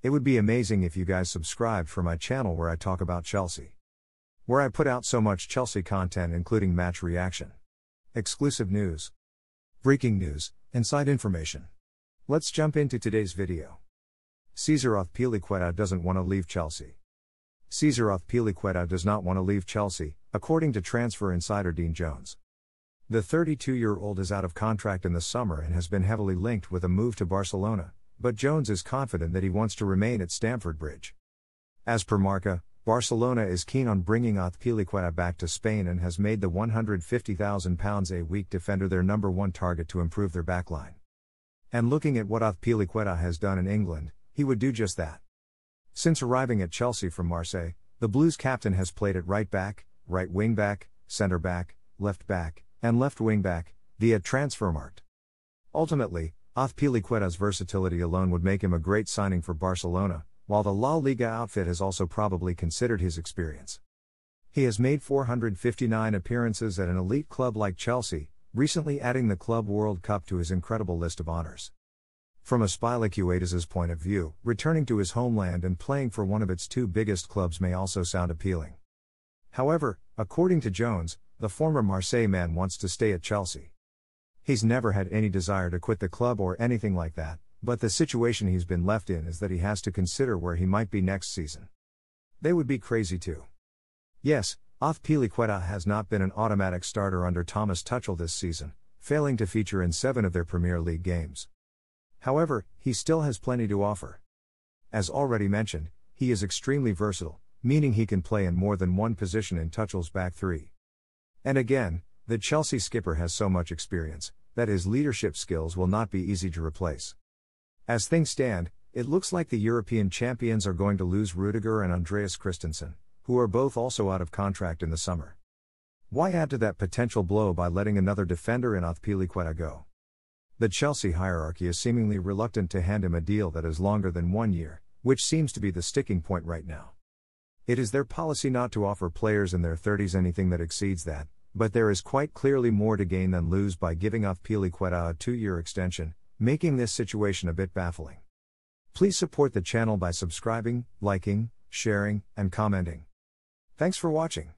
It would be amazing if you guys subscribed for my channel where I talk about Chelsea. Where I put out so much Chelsea content including match reaction, exclusive news, breaking news, and side information. Let's jump into today's video. Cesar Azpilicueta doesn't want to leave Chelsea. Cesar Azpilicueta does not want to leave Chelsea, according to transfer insider Dean Jones. The 32-year-old is out of contract in the summer and has been heavily linked with a move to Barcelona, but Jones is confident that he wants to remain at Stamford Bridge. As per Marca, Barcelona is keen on bringing Azpilicueta back to Spain and has made the £150,000 a week defender their number one target to improve their backline. And looking at what Azpilicueta has done in England, he would do just that. Since arriving at Chelsea from Marseille, the Blues captain has played at right back, right wing back, centre back, and left wing back, via Transfermarkt. Ultimately, Azpilicueta's versatility alone would make him a great signing for Barcelona, while the La Liga outfit has also probably considered his experience. He has made 459 appearances at an elite club like Chelsea, recently adding the Club World Cup to his incredible list of honours. From Azpilicueta's point of view, returning to his homeland and playing for one of its two biggest clubs may also sound appealing. However, according to Jones, the former Marseille man wants to stay at Chelsea. He's never had any desire to quit the club or anything like that, but the situation he's been left in is that he has to consider where he might be next season. They would be crazy too. Yes, Azpilicueta has not been an automatic starter under Thomas Tuchel this season, failing to feature in 7 of their Premier League games. However, he still has plenty to offer. As already mentioned, he is extremely versatile, meaning he can play in more than one position in Tuchel's back three. And again, the Chelsea skipper has so much experience that his leadership skills will not be easy to replace. As things stand, it looks like the European champions are going to lose Rüdiger and Andreas Christensen, who are both also out of contract in the summer. Why add to that potential blow by letting another defender in Azpilicueta go? The Chelsea hierarchy is seemingly reluctant to hand him a deal that is longer than 1 year, which seems to be the sticking point right now. It is their policy not to offer players in their 30s anything that exceeds that, but there is quite clearly more to gain than lose by giving Azpilicueta a 2-year extension, making this situation a bit baffling. Please support the channel by subscribing, liking, sharing, and commenting. Thanks for watching.